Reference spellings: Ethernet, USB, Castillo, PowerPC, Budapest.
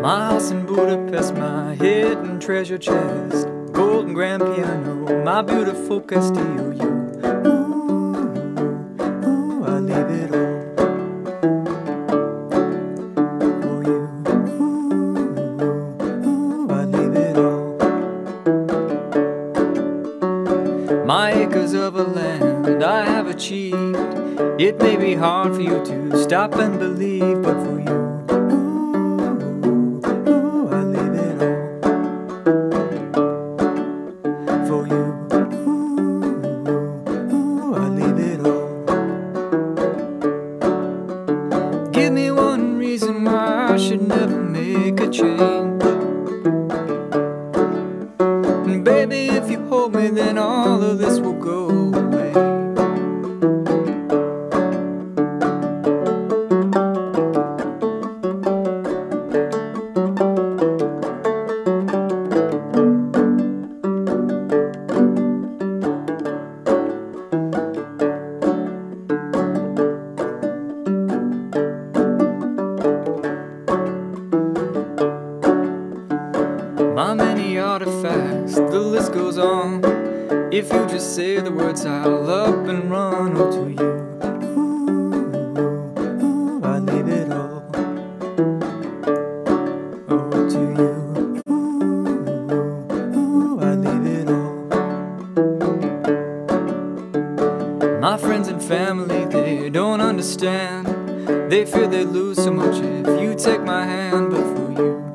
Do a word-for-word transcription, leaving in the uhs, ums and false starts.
My house in Budapest, my hidden treasure chest, golden grand piano, my beautiful Castillo. You, ooh, ooh, I leave it all for you. Ooh, ooh, I leave it all. My acres of a land I have achieved. It may be hard for you to stop and believe, but for you, for you, ooh, ooh, I leave it all. Give me one reason why I should never make a change. And baby, if you hold me, then all of this will go away. My many artifacts, the list goes on. If you just say the words, I'll up and run. Oh, to you, ooh, ooh, I leave it all. Oh, to you, ooh, ooh, I leave it all. My friends and family, they don't understand. They fear they lose so much if you take my hand. But for you,